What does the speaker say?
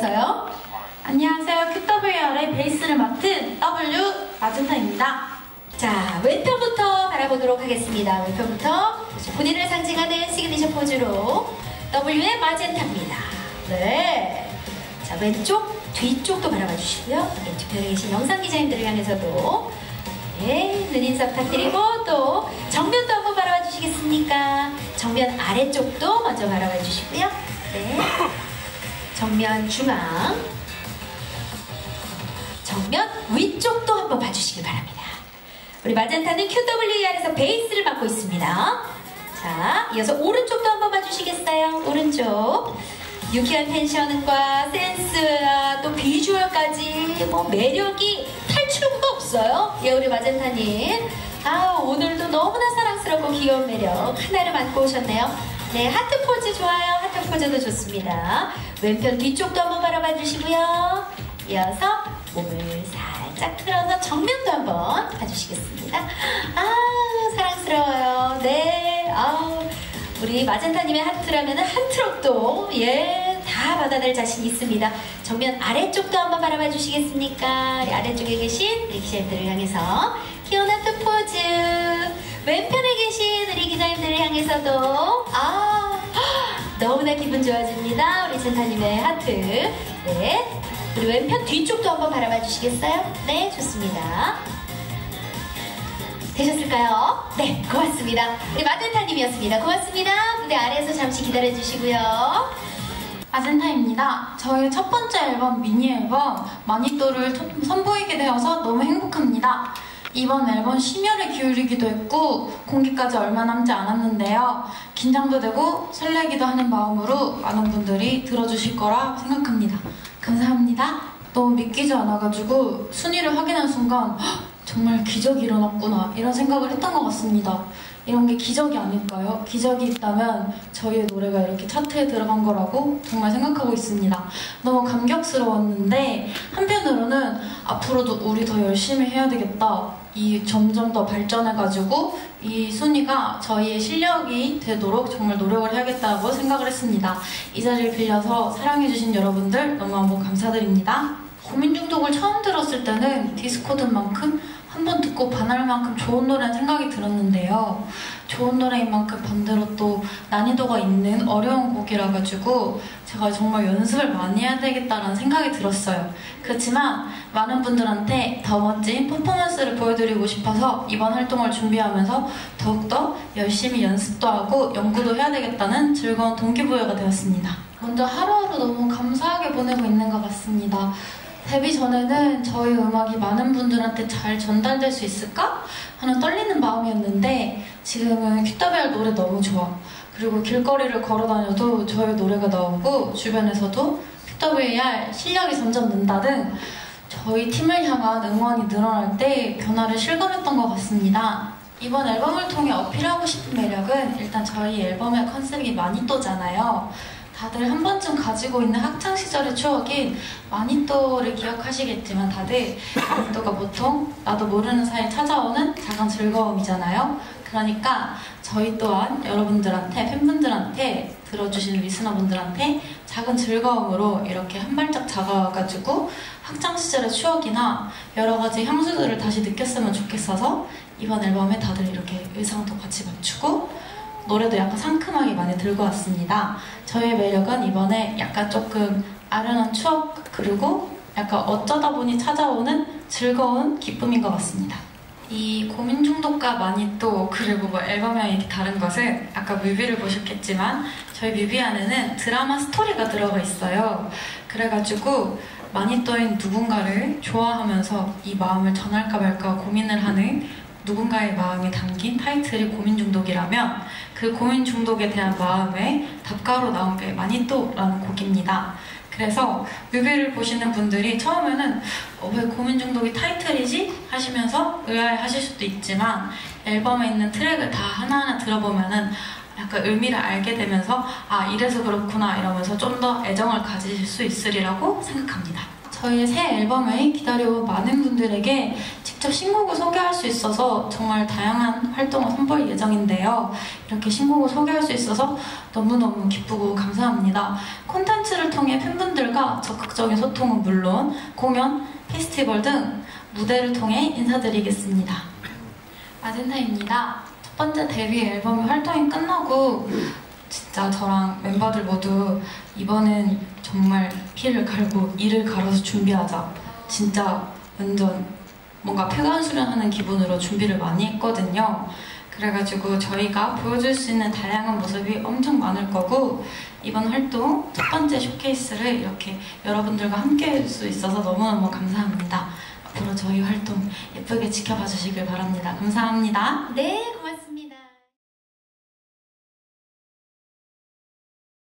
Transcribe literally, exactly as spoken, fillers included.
모여서요. 안녕하세요. 큐더웨어의 베이스를 맡은 W 마젠타입니다. 자, 왼편부터 바라보도록 하겠습니다. 왼편부터 본인을 상징하는 시그니처 포즈로 W의 마젠타입니다. 네. 자, 왼쪽, 뒤쪽도 바라봐 주시고요. 네, 뒤편에 계신 영상 기자님들을 향해서도 네, 눈인사 부탁드리고 또 정면도 한번 바라봐 주시겠습니까? 정면 아래쪽도 먼저 바라봐 주시고요. 네. 정면 중앙, 정면 위쪽도 한번 봐주시길 바랍니다. 우리 마젠타는 큐더블유이알에서 베이스를 맡고 있습니다. 자, 이어서 오른쪽도 한번 봐주시겠어요? 오른쪽. 유쾌한 텐션과 센스와 또 비주얼까지 뭐 매력이 탈출구가 없어요. 예, 우리 마젠타님. 아, 오늘도 너무나 사랑스럽고 귀여운 매력 하나를 맡고 오셨네요. 네, 하트 포즈 좋아요. 하트 포즈도 좋습니다. 왼편 뒤쪽도 한번 바라봐 주시고요. 이어서 몸을 살짝 틀어서 정면도 한번 봐주시겠습니다. 아, 사랑스러워요. 네, 아, 우리 마젠타님의 하트라면 하트록도 예, 다 받아낼 자신 있습니다. 정면 아래쪽도 한번 바라봐 주시겠습니까? 아래쪽에 계신 우리 기자님들을 향해서 귀여운 하트 포즈. 왼편에 계신 우리 기자님들을 향해서도 아, 너무나 기분 좋아집니다. 우리 젠타님의 하트. 네, 우리 왼편 뒤쪽도 한번 바라봐 주시겠어요? 네, 좋습니다. 되셨을까요? 네, 고맙습니다. 우리 마젠타님이었습니다. 고맙습니다. 무대 아래에서 잠시 기다려주시고요. 마젠타입니다. 저의 첫 번째 앨범, 미니 앨범 마니또를 선보이게 되어서 너무 행복합니다. 이번 앨범 심혈을 기울이기도 했고 공개까지 얼마 남지 않았는데요. 긴장도 되고 설레기도 하는 마음으로 많은 분들이 들어주실 거라 생각합니다. 감사합니다. 너무 믿기지 않아가지고 순위를 확인한 순간 정말 기적이 일어났구나 이런 생각을 했던 것 같습니다. 이런 게 기적이 아닐까요? 기적이 있다면 저희의 노래가 이렇게 차트에 들어간 거라고 정말 생각하고 있습니다. 너무 감격스러웠는데 한편으로는 앞으로도 우리 더 열심히 해야 되겠다. 이 점점 더 발전해가지고 이 순위가 저희의 실력이 되도록 정말 노력을 해야겠다고 생각을 했습니다. 이 자리를 빌려서 사랑해주신 여러분들 너무 한번 감사드립니다. 고민중독을 처음 들었을 때는 디스코드만큼 한번 듣고 반할 만큼 좋은 노래는 생각이 들었는데요. 좋은 노래인 만큼 반대로 또 난이도가 있는 어려운 곡이라 가지고 제가 정말 연습을 많이 해야 되겠다는 생각이 들었어요. 그렇지만 많은 분들한테 더 멋진 퍼포먼스를 보여드리고 싶어서 이번 활동을 준비하면서 더욱더 열심히 연습도 하고 연구도 해야 되겠다는 즐거운 동기부여가 되었습니다. 먼저 하루하루 너무 감사하게 보내고 있는 것 같습니다. 데뷔 전에는 저희 음악이 많은 분들한테 잘 전달될 수 있을까 하는 떨리는 마음이었는데 지금은 큐더웨어 노래 너무 좋아. 그리고 길거리를 걸어다녀도 저희 노래가 나오고 주변에서도 큐더웨어 실력이 점점 는다 등 저희 팀을 향한 응원이 늘어날 때 변화를 실감했던 것 같습니다. 이번 앨범을 통해 어필하고 싶은 매력은 일단 저희 앨범의 컨셉이 마니또잖아요. 다들 한 번쯤 가지고 있는 학창시절의 추억인 마니또를 기억하시겠지만 다들 마니또가 보통 나도 모르는 사이에 찾아오는 작은 즐거움이잖아요. 그러니까 저희 또한 여러분들한테, 팬분들한테, 들어주시는 리스너분들한테 작은 즐거움으로 이렇게 한 발짝 다가와가지고 학창시절의 추억이나 여러 가지 향수들을 다시 느꼈으면 좋겠어서 이번 앨범에 다들 이렇게 의상도 같이 맞추고 노래도 약간 상큼하게 많이 들고 왔습니다. 저의 매력은 이번에 약간 조금 아련한 추억 그리고 약간 어쩌다 보니 찾아오는 즐거운 기쁨인 것 같습니다. 이 고민중독과 마니또 그리고 뭐 앨범이랑 이렇게 다른 것은 아까 뮤비를 보셨겠지만 저희 뮤비 안에는 드라마 스토리가 들어가 있어요. 그래가지고 마니또인 누군가를 좋아하면서 이 마음을 전할까 말까 고민을 하는 누군가의 마음이 담긴 타이틀이 고민중독이라면 그 고민중독에 대한 마음의 답가로 나온 게 마니또라는 곡입니다. 그래서 뮤비를 보시는 분들이 처음에는 어, 왜 고민중독이 타이틀이지? 하시면서 의아해하실 수도 있지만 앨범에 있는 트랙을 다 하나하나 들어보면은 약간 의미를 알게 되면서 아, 이래서 그렇구나 이러면서 좀 더 애정을 가지실 수 있으리라고 생각합니다. 저희의 새 앨범을 기다려온 많은 분들에게 직접 신곡을 소개할 수 있어서 정말 다양한 활동을 선보일 예정인데요. 이렇게 신곡을 소개할 수 있어서 너무너무 기쁘고 감사합니다. 콘텐츠를 통해 팬분들과 적극적인 소통은 물론 공연, 페스티벌 등 무대를 통해 인사드리겠습니다. 마젠타입니다. 첫 번째 데뷔 앨범의 활동이 끝나고 진짜 저랑 멤버들 모두 이번엔 정말 피를 갈고 이를 갈아서 준비하자, 진짜 완전 뭔가 폐관 수련하는 기분으로 준비를 많이 했거든요. 그래가지고 저희가 보여줄 수 있는 다양한 모습이 엄청 많을 거고, 이번 활동 첫 번째 쇼케이스를 이렇게 여러분들과 함께 할 수 있어서 너무너무 감사합니다. 앞으로 저희 활동 예쁘게 지켜봐 주시길 바랍니다. 감사합니다. 네.